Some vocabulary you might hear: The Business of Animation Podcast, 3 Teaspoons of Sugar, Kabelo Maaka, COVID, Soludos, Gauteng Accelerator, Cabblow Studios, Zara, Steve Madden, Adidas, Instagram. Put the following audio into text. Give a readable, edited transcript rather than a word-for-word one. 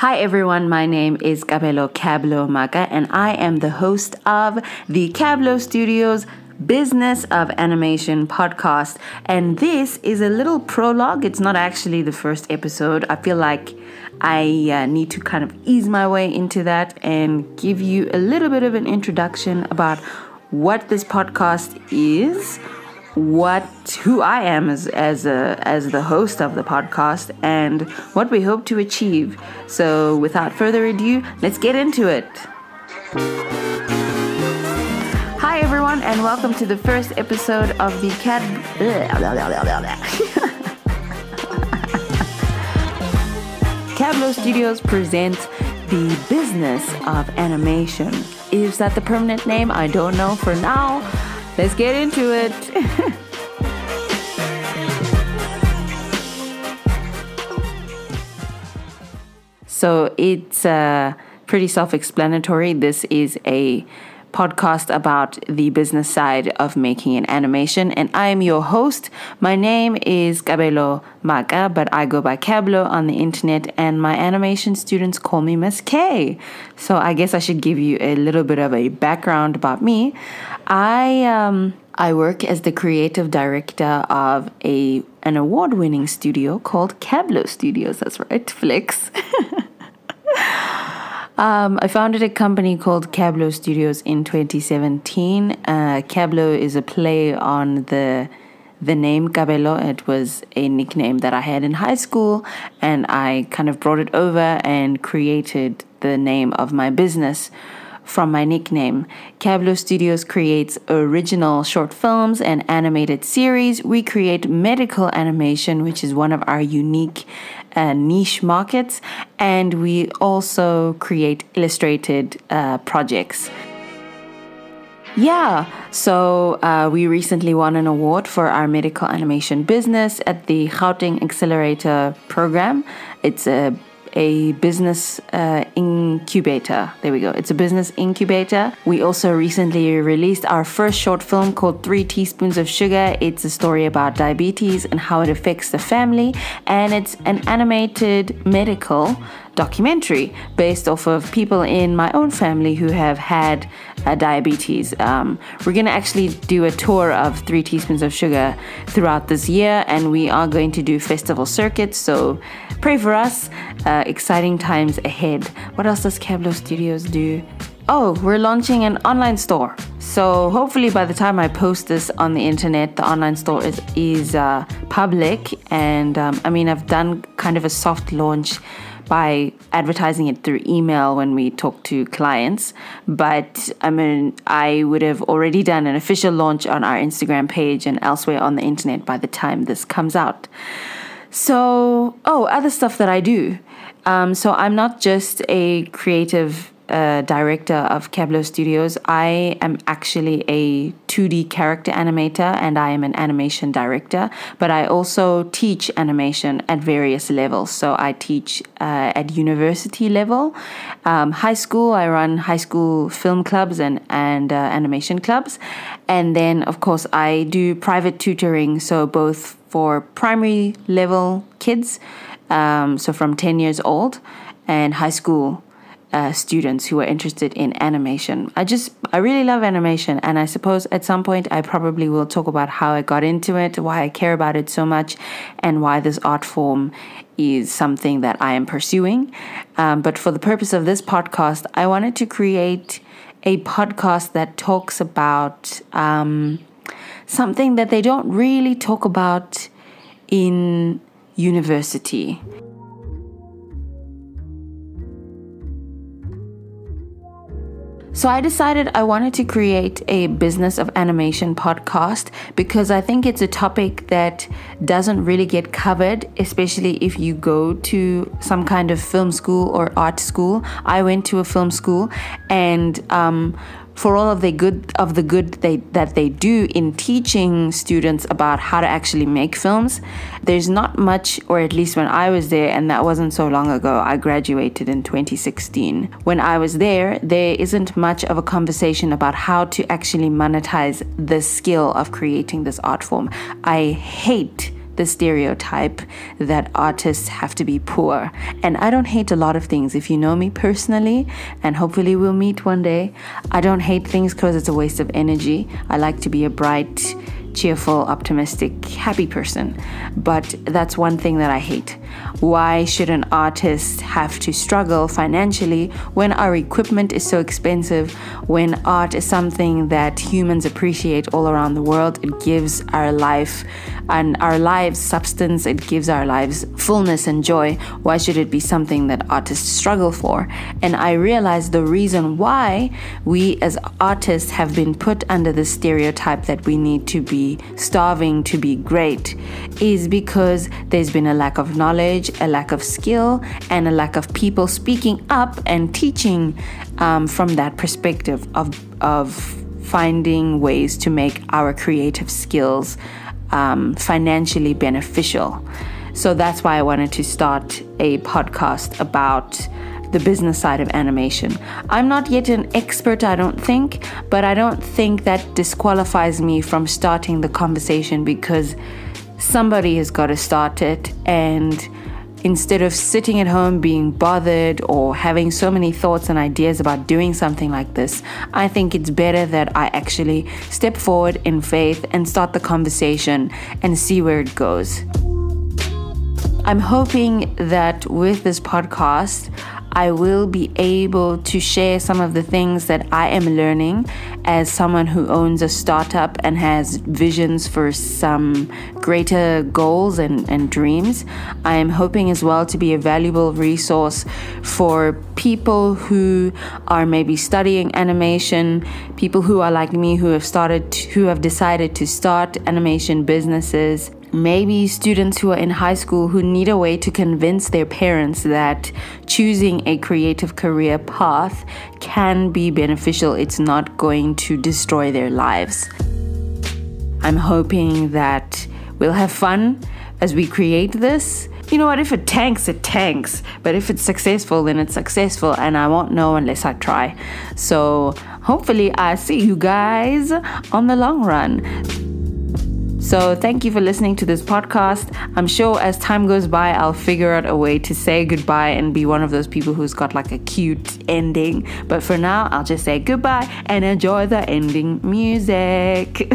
Hi everyone, my name is Kabelo Maaka and I am the host of the Cabblow Studios Business of Animation Podcast, and this is a little prologue. It's not actually the first episode. I feel like I need to kind of ease my way into that and give you a little bit of an introduction about what this podcast is, who I am as the host of the podcast, and what we hope to achieve. So without further ado, let's get into it. Hi everyone, and welcome to the first episode of the Cabblow Studios presents The Business of Animation. Is that the permanent name? I don't know for now. Let's get into it. So it's pretty self-explanatory. This is a podcast about the business side of making an animation, and I am your host. My name is Kabelo Maaka, but I go by Cabblow on the internet, and my animation students call me Miss K. So I guess I should give you a little bit of a background about me. I work as the creative director of an award-winning studio called Cabblow Studios. That's right, flex. I founded a company called Cabblow Studios in 2017. Cabblow is a play on the name Kabelo. It was a nickname that I had in high school, and I kind of brought it over and created the name of my business from my nickname. Cabblow Studios creates original short films and animated series. We create medical animation, which is one of our unique niche markets, and we also create illustrated projects. Yeah, so we recently won an award for our medical animation business at the Gauteng Accelerator program. It's a business incubator. There we go. It's a business incubator. We also recently released our first short film called 3 Teaspoons of Sugar. It's a story about diabetes and how it affects the family. And it's an animated medical documentary based off of people in my own family who have had diabetes. We're going to actually do a tour of 3 Teaspoons of Sugar throughout this year, and we are going to do festival circuits. So pray for us. Exciting times ahead. What else does Cabblow Studios do? Oh, we're launching an online store. So hopefully by the time I post this on the internet, the online store is public. And I mean, I've done kind of a soft launch by advertising it through email when we talk to clients. But I mean, I would have already done an official launch on our Instagram page and elsewhere on the internet by the time this comes out. So, other stuff that I do. So I'm not just a creative director of Cabblow Studios. I am actually a 2D character animator, and I am an animation director, but I also teach animation at various levels. So I teach at university level, high school. I run high school film clubs and animation clubs. And then, of course, I do private tutoring, so both for primary level kids, so from 10 years old, and high school students who are interested in animation. I really love animation, and I suppose at some point I probably will talk about how I got into it, why I care about it so much, and why this art form is something that I am pursuing. But for the purpose of this podcast, I wanted to create a podcast that talks about something that they don't really talk about in university. So I decided I wanted to create a Business of Animation podcast because I think it's a topic that doesn't really get covered, especially if you go to some kind of film school or art school. I went to a film school, and for all of the good that they do in teaching students about how to actually make films, there's not much, or at least when I was there, and that wasn't so long ago. I graduated in 2016. When I was there isn't much of a conversation about how to actually monetize the skill of creating this art form. I hate the stereotype that artists have to be poor. And I don't hate a lot of things. If you know me personally, and hopefully we'll meet one day, I don't hate things because it's a waste of energy. I like to be a bright, cheerful, optimistic, happy person. But that's one thing that I hate. Why should an artist have to struggle financially when our equipment is so expensive, when art is something that humans appreciate all around the world? It gives our life and our lives substance. It gives our lives fullness and joy. Why should it be something that artists struggle for? And I realized the reason why we as artists have been put under the stereotype that we need to be starving to be great is because there's been a lack of knowledge, a lack of skill, and a lack of people speaking up and teaching from that perspective of finding ways to make our creative skills financially beneficial. So that's why I wanted to start a podcast about the business side of animation. I'm not yet an expert, I don't think, but I don't think that disqualifies me from starting the conversation, because somebody has got to start it. And instead of sitting at home being bothered or having so many thoughts and ideas about doing something like this, I think it's better that I actually step forward in faith and start the conversation and see where it goes. I'm hoping that with this podcast, I will be able to share some of the things that I am learning as someone who owns a startup and has visions for some greater goals and dreams. I am hoping as well to be a valuable resource for people who are maybe studying animation, people who are like me, who have decided to start animation businesses. Maybe students who are in high school who need a way to convince their parents that choosing a creative career path can be beneficial. It's not going to destroy their lives. I'm hoping that we'll have fun as we create this. You know what? If it tanks, it tanks. But if it's successful, then it's successful. And I won't know unless I try. So hopefully I see you guys on the long run. So thank you for listening to this podcast. I'm sure as time goes by, I'll figure out a way to say goodbye and be one of those people who's got like a cute ending. But for now, I'll just say goodbye and enjoy the ending music.